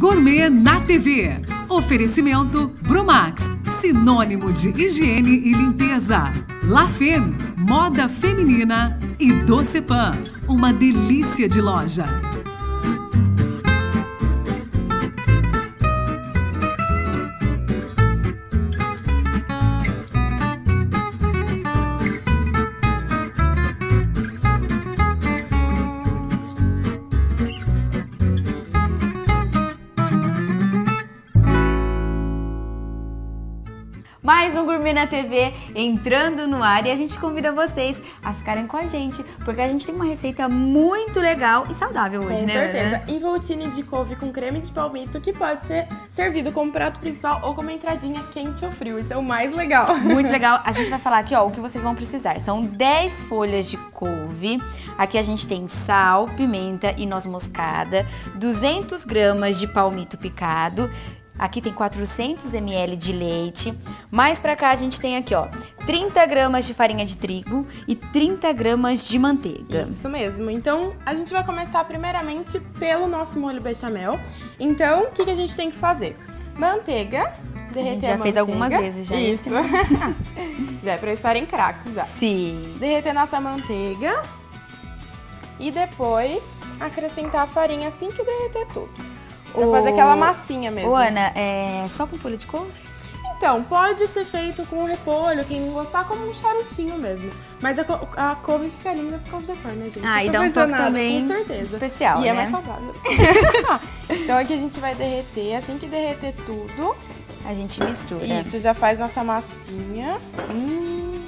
Gourmet na TV. Oferecimento Brumax, sinônimo de higiene e limpeza. La Femme Moda Feminina e Docepan, uma delícia de loja. Mais um Gourmet na TV entrando no ar, e a gente convida vocês a ficarem com a gente, porque a gente tem uma receita muito legal e saudável hoje, né? Com certeza. Envoltini de couve com creme de palmito, que pode ser servido como prato principal ou como entradinha quente ou frio. Isso é o mais legal. Muito legal. A gente vai falar aqui, ó, o que vocês vão precisar. São 10 folhas de couve. Aqui a gente tem sal, pimenta e noz moscada, 200 gramas de palmito picado. Aqui tem 400 ml de leite. Mais pra cá a gente tem aqui, ó, 30 gramas de farinha de trigo e 30 gramas de manteiga. Isso mesmo. Então, a gente vai começar primeiramente pelo nosso molho bechamel. Então, o que que a gente tem que fazer? Manteiga. Derreter a gente já fez algumas vezes, já. Isso. Já é pra estarem craques, já. Sim. Derreter nossa manteiga. E depois, acrescentar a farinha assim que derreter tudo. Pra fazer aquela massinha mesmo. Ô, Ana, é só com folha de couve? Então, pode ser feito com repolho, quem gostar, como um charutinho mesmo. Mas a couve fica linda por causa da cor, né, gente? Ah, e dá um toque também, com certeza, especial, e né? É mais saudável. Então aqui a gente vai derreter, assim que derreter tudo, a gente mistura. Isso, já faz nossa massinha.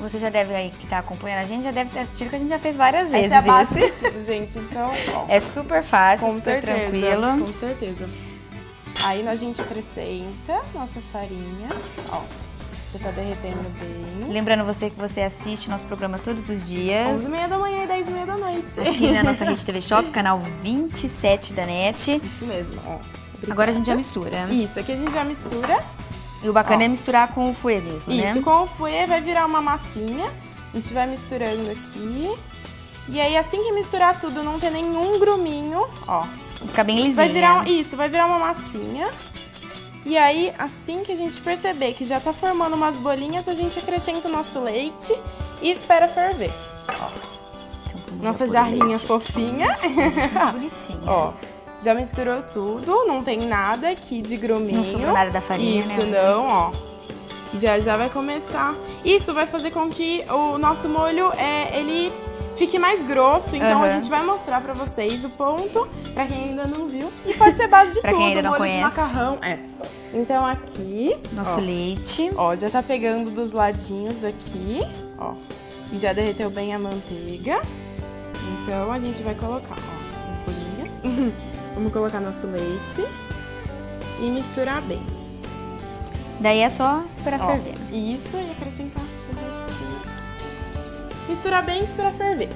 Você já deve aí, que tá acompanhando a gente, já deve ter assistido, que a gente já fez várias vezes. Essa é a base de tudo, gente. Então, ó, é super fácil, super tranquilo. Com certeza. Aí a gente acrescenta nossa farinha, ó. Já tá derretendo bem. Lembrando você que você assiste nosso programa todos os dias. 11h30 da manhã e 10h30 da noite. Aqui na nossa Rede TV Shopping, canal 27 da NET. Isso mesmo, ó. Obrigada. Agora a gente já mistura. Isso, aqui a gente já mistura. E o bacana é misturar com o fouet mesmo, né? Isso, com o fouet vai virar uma massinha. A gente vai misturando aqui. E aí, assim que misturar tudo, não ter nenhum gruminho, ó. Fica bem lisinho. Vai virar, isso, vai virar uma massinha. E aí, assim que a gente perceber que já tá formando umas bolinhas, a gente acrescenta o nosso leite e espera ferver. Ó. Então, nossa jarrinha fofinha. Bonitinha. Ó. Já misturou tudo, não tem nada aqui de gruminho. Não sobrou nada da farinha, né? Isso não, ó. Já vai começar. Isso vai fazer com que o nosso molho, ele fique mais grosso. Então a gente vai mostrar pra vocês o ponto, pra quem ainda não viu. E pode ser base de tudo, quem ainda não molho conhece. De macarrão. É. Então aqui, nosso leite. Ó, já tá pegando dos ladinhos aqui, ó. E já derreteu bem a manteiga. Então a gente vai colocar, ó, as bolinhas. Vamos colocar nosso leite e misturar bem. Daí é só esperar ferver. Isso, e acrescentar o gostinho aqui. Misturar bem e esperar ferver.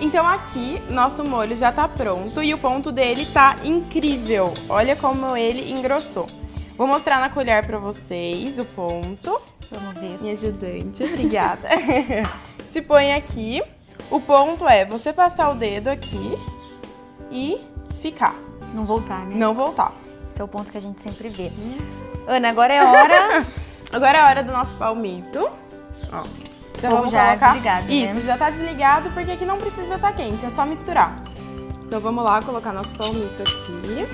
Então aqui, nosso molho já tá pronto e o ponto dele tá incrível. Olha como ele engrossou. Vou mostrar na colher pra vocês o ponto. Vamos ver. Minha ajudante, obrigada. Te põe aqui. O ponto é você passar o dedo aqui e ficar. Não voltar, né? Não voltar. Esse é o ponto que a gente sempre vê. Ana, agora é hora... Agora é a hora do nosso palmito. Ó, já vamos colocar... desligado, isso, né? Já tá desligado, porque aqui não precisa estar quente, é só misturar. Então vamos lá colocar nosso palmito aqui.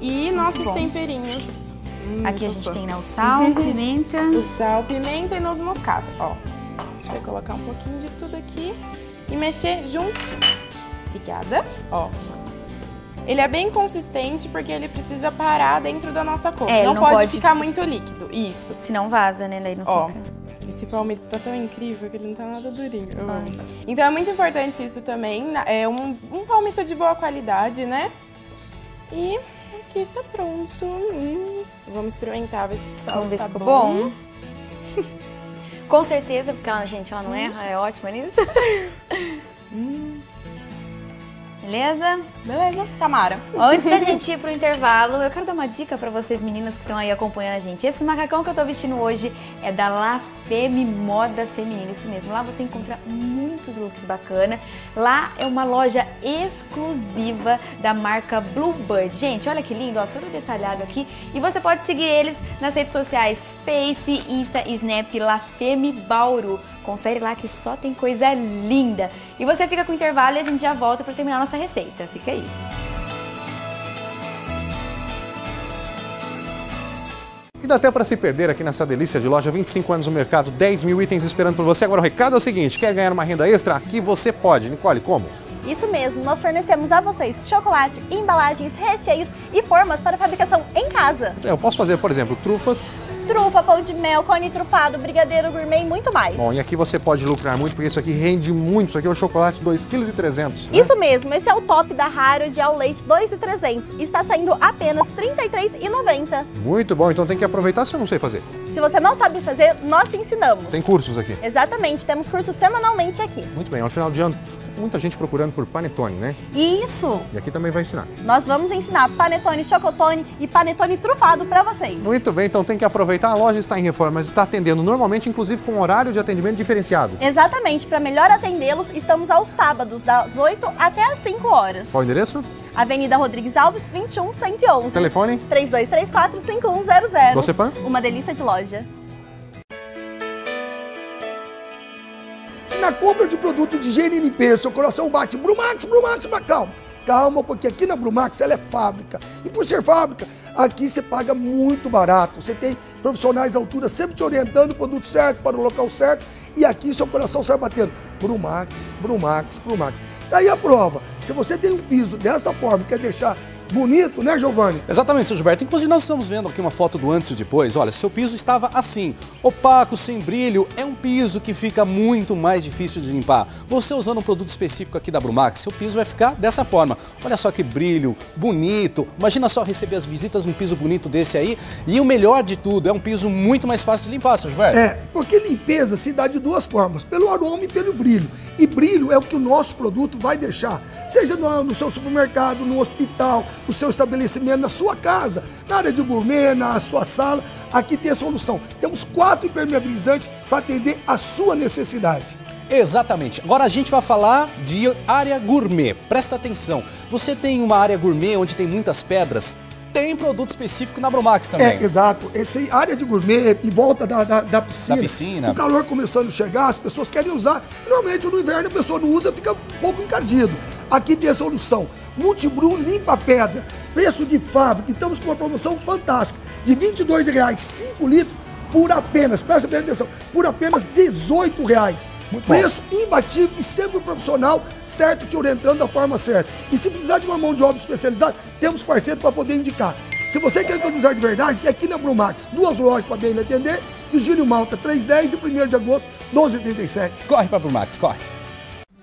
E nossos temperinhos. Aqui a gente tem, né, o sal, pimenta... O sal, pimenta e noz moscada, ó. Vai colocar um pouquinho de tudo aqui e mexer juntinho. Obrigada. Ó. Ele é bem consistente porque ele precisa parar dentro da nossa couve. É, não pode ficar muito líquido. Isso. Senão vaza, né? Daí não fica. Esse palmito tá tão incrível que ele não tá nada durinho. Então é muito importante isso também. É um palmito de boa qualidade, né? E aqui está pronto. Vamos experimentar, ver se o sal ficou bom. Com certeza, porque ela, gente, ela não erra, é ótima nisso. É Beleza? Beleza. Tamara, antes da gente ir pro intervalo, eu quero dar uma dica pra vocês, meninas que estão aí acompanhando a gente. Esse macacão que eu tô vestindo hoje é da La Femme Moda Feminina, isso mesmo. Lá você encontra muitos looks bacanas. Lá é uma loja exclusiva da marca Bluebird. Gente, olha que lindo, ó, tudo detalhado aqui. E você pode seguir eles nas redes sociais Face, Insta, Snap, La Femme Bauru. Confere lá que só tem coisa linda. E você fica com o intervalo e a gente já volta para terminar nossa receita. Fica aí. E dá até para se perder aqui nessa delícia de loja. 25 anos no mercado, 10 mil itens esperando por você. Agora o recado é o seguinte, quer ganhar uma renda extra? Aqui você pode. Nicole, como? Isso mesmo, nós fornecemos a vocês chocolate, embalagens, recheios e formas para fabricação em casa. Eu posso fazer, por exemplo, trufas... Trufa, pão de mel, cone trufado, brigadeiro gourmet e muito mais. Bom, e aqui você pode lucrar muito, porque isso aqui rende muito. Isso aqui é um chocolate 2,3 kg. Né? Isso mesmo, esse é o top da Raro de ao leite 2,3 kg. Está saindo apenas R$ 33,90. Muito bom, então tem que aproveitar se eu não sei fazer. Se você não sabe fazer, nós te ensinamos. Tem cursos aqui. Exatamente, temos cursos semanalmente aqui. Muito bem, ao final de ano... Muita gente procurando por panetone, né? Isso! E aqui também vai ensinar. Nós vamos ensinar panetone, chocotone e panetone trufado para vocês. Muito bem, então tem que aproveitar. A loja está em reforma, mas está atendendo normalmente, inclusive com horário de atendimento diferenciado. Exatamente, para melhor atendê-los, estamos aos sábados, das 8 até as 5 horas. Qual o endereço? Avenida Rodrigues Alves, 21111. Telefone? 3234-5100. Docepan? Uma delícia de loja. Se na compra de produto de higiene e limpeza, seu coração bate Brumax, Brumax, mas calma. Calma, porque aqui na Brumax ela é fábrica. E por ser fábrica, aqui você paga muito barato. Você tem profissionais à altura sempre te orientando o produto certo para o local certo. E aqui seu coração sai batendo Brumax, Brumax, Brumax. Daí a prova. Se você tem um piso dessa forma e quer deixar... bonito, né, Giovanni? Exatamente, seu Gilberto. Inclusive, nós estamos vendo aqui uma foto do antes e depois. Olha, seu piso estava assim, opaco, sem brilho. É um piso que fica muito mais difícil de limpar. Você usando um produto específico aqui da Brumax, seu piso vai ficar dessa forma. Olha só que brilho, bonito. Imagina só receber as visitas num piso bonito desse aí. E o melhor de tudo, é um piso muito mais fácil de limpar, seu Gilberto. É, porque limpeza se dá de duas formas, pelo aroma e pelo brilho. E brilho é o que o nosso produto vai deixar, seja no seu supermercado, no hospital, no seu estabelecimento, na sua casa, na área de gourmet, na sua sala. Aqui tem a solução. Temos 4 impermeabilizantes para atender a sua necessidade. Exatamente. Agora a gente vai falar de área gourmet. Presta atenção. Você tem uma área gourmet onde tem muitas pedras? Tem produto específico na Brumax também. É, exato. Essa área de gourmet, em volta da piscina. Da piscina. O calor começando a chegar, as pessoas querem usar. Normalmente no inverno a pessoa não usa, fica um pouco encardido. Aqui tem a solução. Multibru limpa pedra. Preço de fábrica. E estamos com uma promoção fantástica. De R$ 22,00, 5 litros, por apenas, presta bem atenção, por apenas R$ 18,00. Preço imbatível e sempre o profissional certo te orientando da forma certa. E se precisar de uma mão de obra especializada, temos parceiro para poder indicar. Se você quer economizar de verdade, é aqui na Brumax. 2 lojas para bem lhe atender. Vigílio Malta, 310 e 1º de agosto, 12h37. Corre para a Brumax, corre.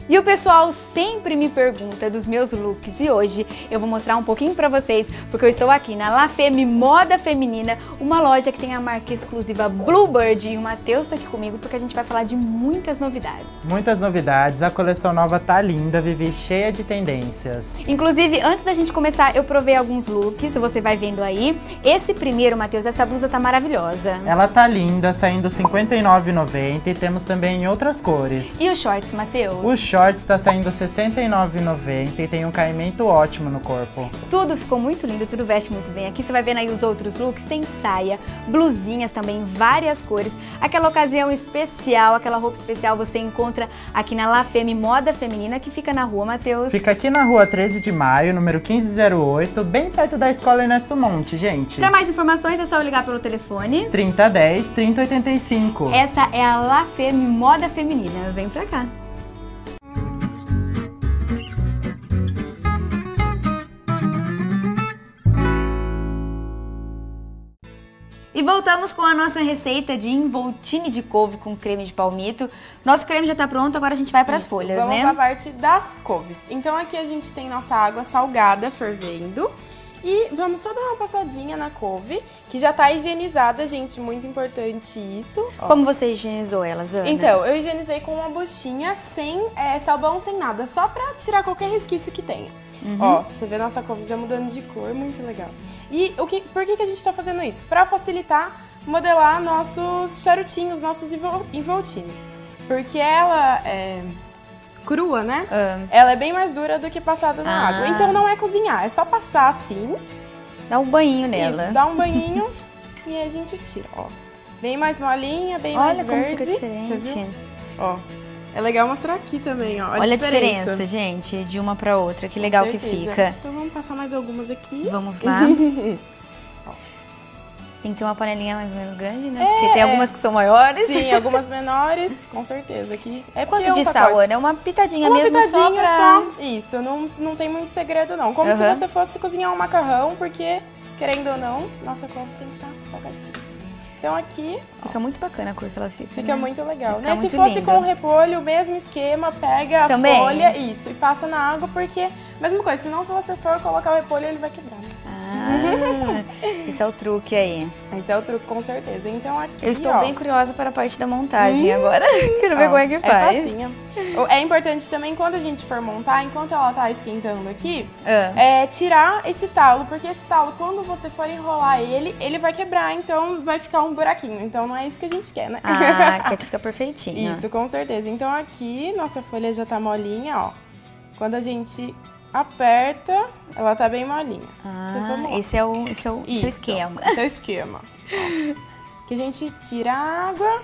E o pessoal sempre me pergunta dos meus looks e hoje eu vou mostrar um pouquinho pra vocês, porque eu estou aqui na La Femme Moda Feminina, uma loja que tem a marca exclusiva Bluebird, e o Matheus tá aqui comigo porque a gente vai falar de muitas novidades. Muitas novidades, a coleção nova tá linda, Vivi, cheia de tendências. Inclusive, antes da gente começar, eu provei alguns looks, você vai vendo aí. Esse primeiro, Matheus, essa blusa tá maravilhosa. Ela tá linda, saindo R$ 59,90 e temos também em outras cores. E os shorts, Matheus? O shorts está saindo R$ 69,90 e tem um caimento ótimo no corpo. Tudo ficou muito lindo, tudo veste muito bem. Aqui você vai vendo aí os outros looks, tem saia, blusinhas também, várias cores. Aquela ocasião especial, aquela roupa especial você encontra aqui na La Femme Moda Feminina, que fica na rua, Matheus. Fica aqui na rua 13 de maio, número 1508, bem perto da escola Ernesto Monte, gente. Para mais informações é só ligar pelo telefone 3010 3085. Essa é a La Femme Moda Feminina, vem pra cá. E voltamos com a nossa receita de envoltini de couve com creme de palmito. Nosso creme já tá pronto, agora a gente vai para as folhas, vamos, né? Vamos para a parte das couves. Então aqui a gente tem nossa água salgada fervendo. E vamos só dar uma passadinha na couve, que já tá higienizada, gente, muito importante isso. Ó. Como você higienizou elas, Ana? Então, eu higienizei com uma buchinha sem sabão, sem nada, só pra tirar qualquer resquício que tenha. Uhum. Ó, você vê nossa couve já mudando de cor, muito legal. E por que a gente tá fazendo isso? Pra facilitar modelar nossos charutinhos, nossos envoltines. Porque ela é crua, né? Ela é bem mais dura do que passada na água. Então não é cozinhar, é só passar assim. Dá um banhinho nela. Isso, dá um banhinho e a gente tira, ó. Bem mais molinha, bem mais verde. Olha como fica diferente. Ó, é legal mostrar aqui também, ó. Olha a diferença, gente, de uma pra outra. Que legal que fica. Então vamos passar mais algumas aqui. Vamos lá. Tem que ter uma panelinha mais ou menos grande, né? Porque tem algumas que são maiores. Sim, algumas menores, com certeza. Aqui é quanto de sal, Ana? É uma pitadinha mesmo, só pra... Isso, não tem muito segredo, não. Como se você fosse cozinhar um macarrão, porque, querendo ou não, nossa couve tem que estar salgadinha. Então aqui... Fica muito bacana a cor que ela fica, Fica muito legal, né? Se fosse com repolho, o mesmo esquema, pega a folha, isso, e passa na água, porque... Mesma coisa, senão se você for colocar o repolho, ele vai quebrar, né? Esse é o truque aí. Esse é o truque, com certeza. Então aqui, eu estou bem curiosa para a parte da montagem agora. Quero ver como é que faz. Facinha. É importante também, quando a gente for montar, enquanto ela tá esquentando aqui, tirar esse talo, porque esse talo, quando você for enrolar ele, ele vai quebrar, então vai ficar um buraquinho. Então não é isso que a gente quer, né? Ah, quer que fica perfeitinho. Isso, com certeza. Então aqui, nossa folha já tá molinha, ó. Quando a gente... aperta, ela tá bem molinha. Esse é o esquema. Esse é o esquema. Ó, que a gente tira a água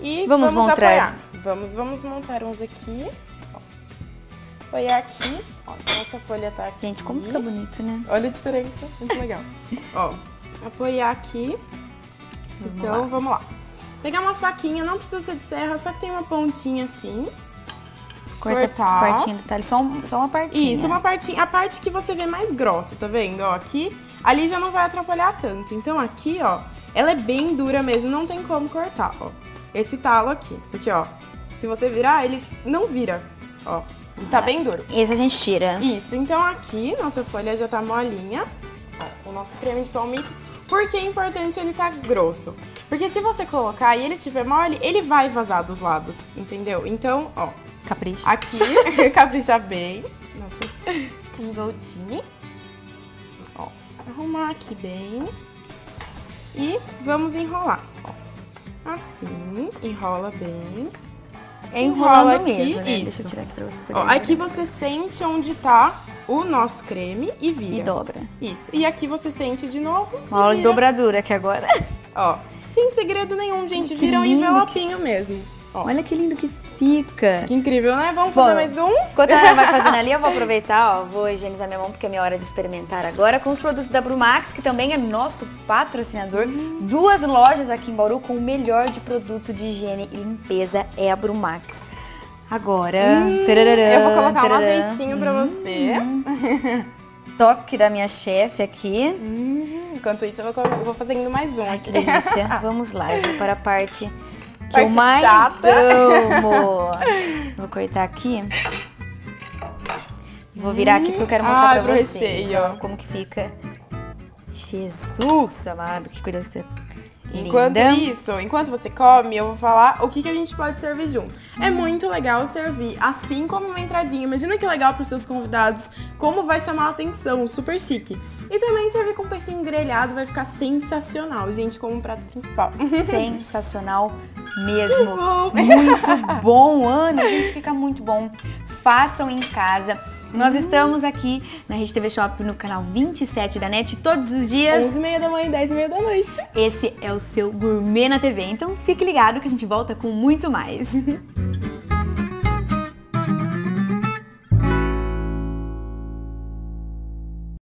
e vamos apoiar. Vamos montar uns aqui. Ó. Apoiar aqui. Ó, nossa folha tá aqui. Gente, como fica bonito, né? Olha a diferença, muito legal. Ó, apoiar aqui. Então, vamos lá. Pegar uma faquinha, não precisa ser de serra, só que tem uma pontinha assim. Cortar a partinha do talho, só uma partinha. Isso, uma partinha. A parte que você vê mais grossa, tá vendo? Ó, aqui, ali já não vai atrapalhar tanto. Então aqui, ó, ela é bem dura mesmo, não tem como cortar, ó. Esse talo aqui, porque, ó, se você virar, ele não vira, ó. Ele tá bem duro. Esse a gente tira. Isso, então aqui, nossa folha já tá molinha. Ó, o nosso creme de palmito. Por que é importante ele tá grosso? Porque se você colocar e ele tiver mole, ele vai vazar dos lados, entendeu? Então, ó. Capricha. Aqui, capricha bem. Nossa, envoltini. Ó, arrumar aqui bem. E vamos enrolar. Ó, assim, enrola bem. É enrola aqui, mesmo, né? Isso. Deixa eu tirar aqui pra vocês pegarem. Ó, aqui você sente onde tá o nosso creme e vira. E dobra. Isso. E aqui você sente de novo. Uma aula de dobradura aqui agora. Ó, sem segredo nenhum, gente. Vira um envelopinho mesmo. Ó. Olha que lindo que fica. Que incrível, né? Vamos fazer mais um? Enquanto a Ana vai fazendo ali, eu vou aproveitar, ó, vou higienizar minha mão, porque é minha hora de experimentar agora com os produtos da Brumax, que também é nosso patrocinador. Duas lojas aqui em Bauru com o melhor de produto de higiene e limpeza é a Brumax. Agora, eu vou colocar um azeitinho pra você. Toque da minha chefe aqui. Enquanto isso, eu vou fazendo mais um aqui. Ai, que delícia. Vamos lá, eu vou para a parte... que eu mais amo. Vou cortar aqui. Vou virar aqui porque eu quero mostrar pra vocês como que fica. Jesus amado, que coisa linda. Enquanto você come, eu vou falar o que a gente pode servir junto. É muito legal servir assim como uma entradinha. Imagina que legal pros seus convidados, como vai chamar a atenção, super chique. E também servir com peixinho grelhado vai ficar sensacional, gente, como um prato principal. Sensacional mesmo. Bom. Muito bom, Ana. Gente, fica muito bom. Façam em casa. Nós estamos aqui na Rede TV Shopping, no canal 27 da NET, todos os dias. 11h30 da manhã e 10h30 da noite. Esse é o seu Gourmet na TV. Então, fique ligado que a gente volta com muito mais.